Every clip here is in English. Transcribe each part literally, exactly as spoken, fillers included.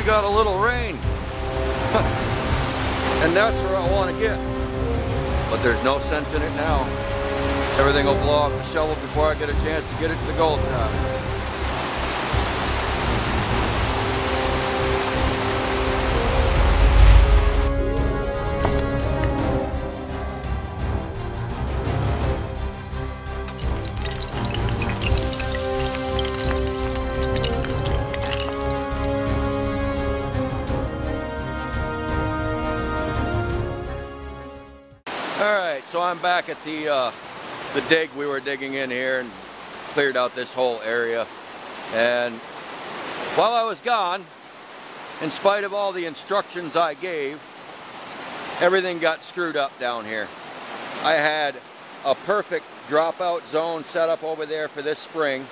we got a little rain. And that's where I want to get. But there's no sense in it now. Everything will blow off the shovel before I get a chance to get it to the gold top. So I'm back at the uh, the dig we were digging in here and cleared out this whole area. And while I was gone, in spite of all the instructions I gave, everything got screwed up down here. I had a perfect dropout zone set up over there for this spring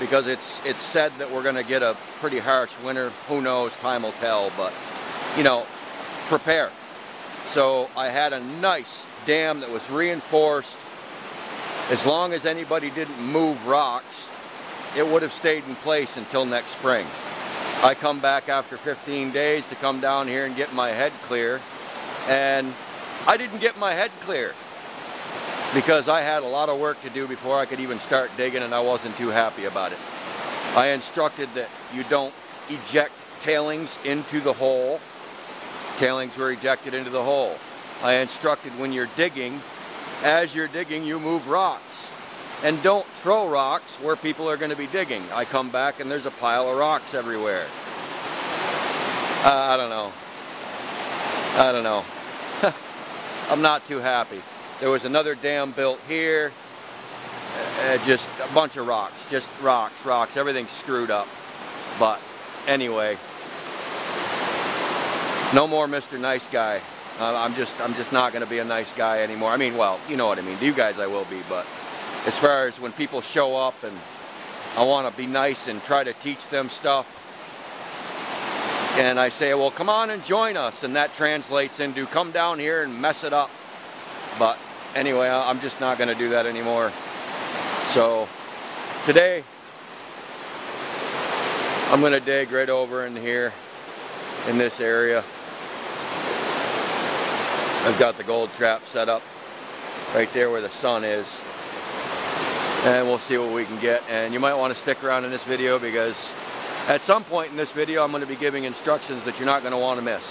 because it's it's said that we're going to get a pretty harsh winter. Who knows? Time will tell. But you know, prepare. So I had a nice dam that was reinforced. As long as anybody didn't move rocks, it would have stayed in place until next spring. I come back after fifteen days to come down here and get my head clear, and I didn't get my head clear because I had a lot of work to do before I could even start digging, and I wasn't too happy about it. I instructed that you don't eject tailings into the hole. Tailings were ejected into the hole. I instructed when you're digging, as you're digging, you move rocks. And don't throw rocks where people are going to be digging. I come back and there's a pile of rocks everywhere. Uh, I don't know. I don't know. I'm not too happy. There was another dam built here. Uh, just a bunch of rocks. Just rocks, rocks. Everything's screwed up. But anyway, no more Mister Nice Guy. Uh, I'm just I'm just not going to be a nice guy anymore. I mean, well, you know what I mean. To you guys I will be, but as far as when people show up and I want to be nice and try to teach them stuff, and I say, well, come on and join us, and that translates into come down here and mess it up. But anyway, I'm just not going to do that anymore. So today I'm going to dig right over in here in this area. I've got the gold trap set up right there where the sun is, and we'll see what we can get. And you might want to stick around in this video because at some point in this video I'm going to be giving instructions that you're not going to want to miss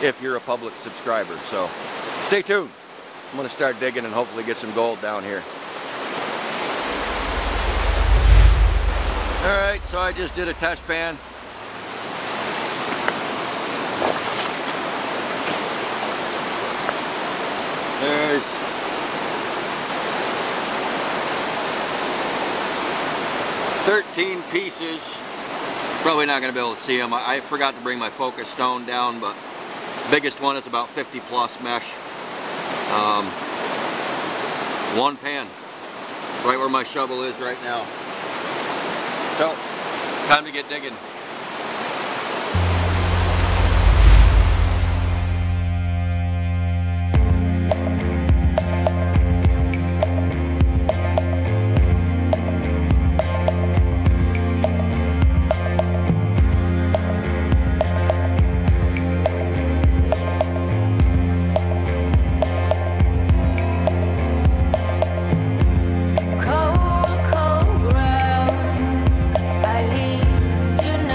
if you're a public subscriber. So stay tuned. I'm going to start digging and hopefully get some gold down here. Alright, so I just did a test pan. There's thirteen pieces. Probably not going to be able to see them. I, I forgot to bring my focus stone down, but the biggest one is about fifty plus mesh. Um, one pan, right where my shovel is right now. So, time to get digging. Cold, cold ground, I leave you now.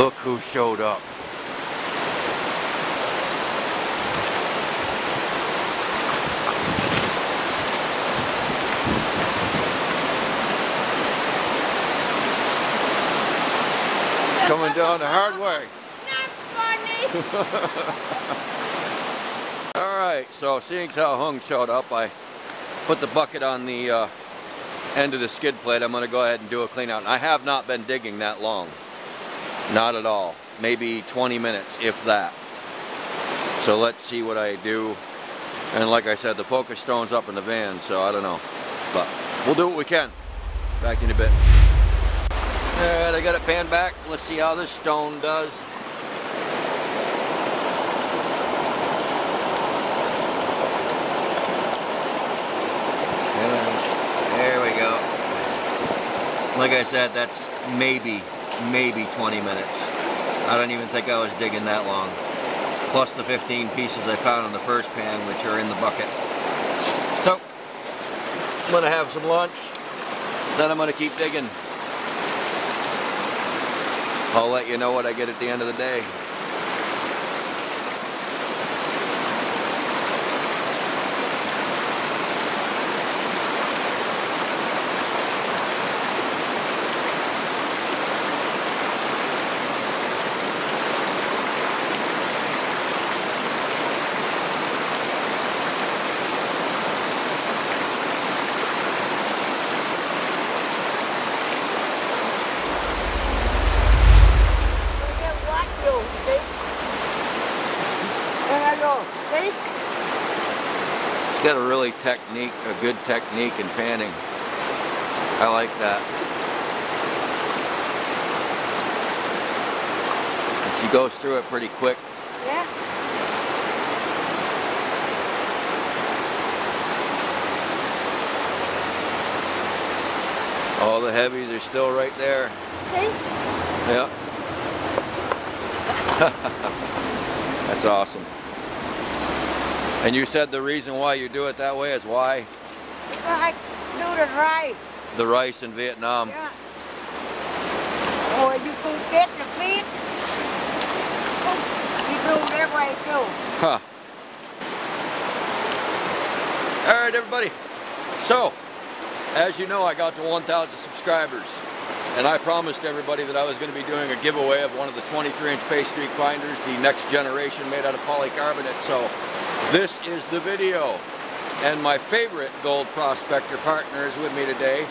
Look who showed up. Coming down the hard way. Not funny. All right, so seeing how Hung showed up, I put the bucket on the uh, end of the skid plate. I'm going to go ahead and do a clean out. And I have not been digging that long. Not at all. Maybe twenty minutes, if that. So let's see what I do. And like I said, the focus stone's up in the van, so I don't know. But we'll do what we can. Back in a bit. Alright, I got it panned back. Let's see how this stone does. There we go. Like I said, that's maybe, maybe twenty minutes. I don't even think I was digging that long. Plus the fifteen pieces I found in the first pan, which are in the bucket. So, I'm gonna have some lunch. Then I'm gonna keep digging. I'll let you know what I get at the end of the day. Got a really technique, a good technique in panning. I like that. And she goes through it pretty quick. Yeah. All the heavies are still right there. See? Yeah. That's awesome. And you said the reason why you do it that way is why? Because I do the rice. The rice in Vietnam. Yeah. Or you can get the feet. You do it that way too. Huh. All right, everybody. So, as you know, I got to one thousand subscribers. And I promised everybody that I was going to be doing a giveaway of one of the twenty-three inch pastry grinders, the next generation made out of polycarbonate. So, this is the video, and my favorite gold prospector partner is with me today,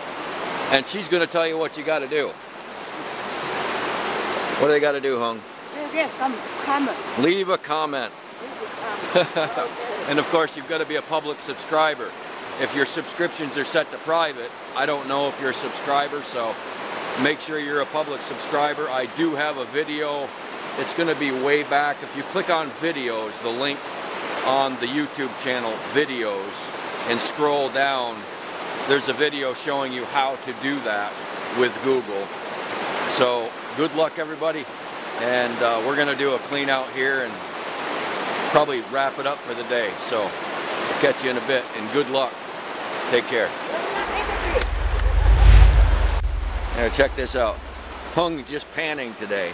and she's going to tell you what you got to do. What do they got to do, Hung? Leave a comment. Leave a comment. And of course, you've got to be a public subscriber. If your subscriptions are set to private, I don't know if you're a subscriber, so make sure you're a public subscriber. I do have a video. It's going to be way back. If you click on videos, the link on the YouTube channel videos and scroll down, there's a video showing you how to do that with Google. So good luck everybody, and uh, we're gonna do a clean out here and probably wrap it up for the day. So I'll catch you in a bit, and good luck. Take care. Now check this out. Hung just panning today.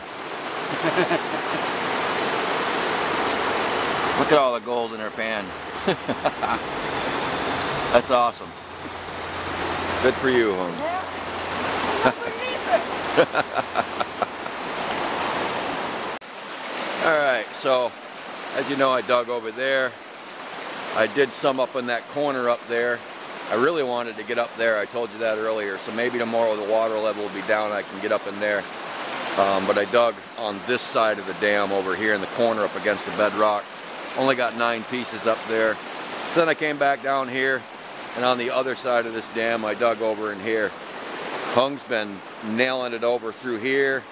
Look at all the gold in her pan. That's awesome. Good for you, Hung. Yeah. Alright, so as you know, I dug over there. I did some up in that corner up there. I really wanted to get up there. I told you that earlier. So maybe tomorrow the water level will be down. I can get up in there. Um, but I dug on this side of the dam over here in the corner up against the bedrock. Only got nine pieces up there. So then I came back down here, and on the other side of this dam I dug over in here. Hung's been nailing it over through here,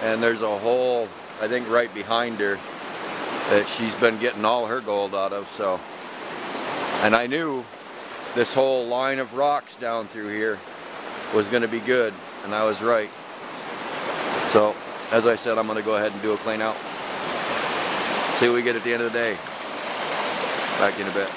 and there's a hole I think right behind her that she's been getting all her gold out of. So, and I knew this whole line of rocks down through here was going to be good, and I was right. So as I said, I'm going to go ahead and do a clean out. See what we get at the end of the day. Back in a bit.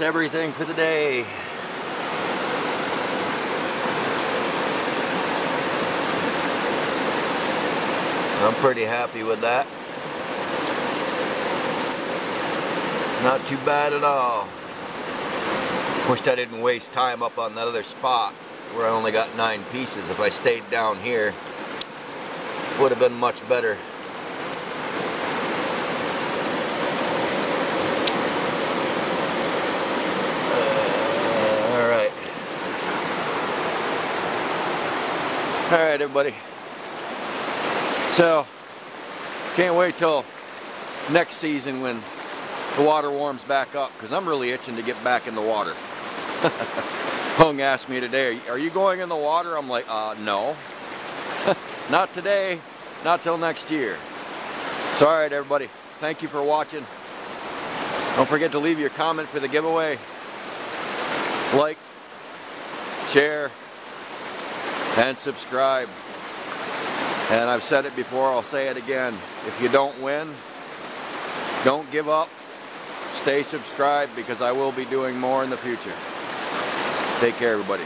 that's everything for the day. I'm pretty happy with that. Not too bad at all. Wish I didn't waste time up on that other spot where I only got nine pieces. If I stayed down here, it would have been much better. Uh, Alright. Alright everybody. So, can't wait till next season when the water warms back up, because I'm really itching to get back in the water. Hung asked me today, are you going in the water? I'm like, uh, no. Not today, not till next year. So, all right, everybody, thank you for watching. Don't forget to leave your comment for the giveaway. Like, share, and subscribe. And I've said it before, I'll say it again. If you don't win, don't give up. Stay subscribed, because I will be doing more in the future. Take care, everybody.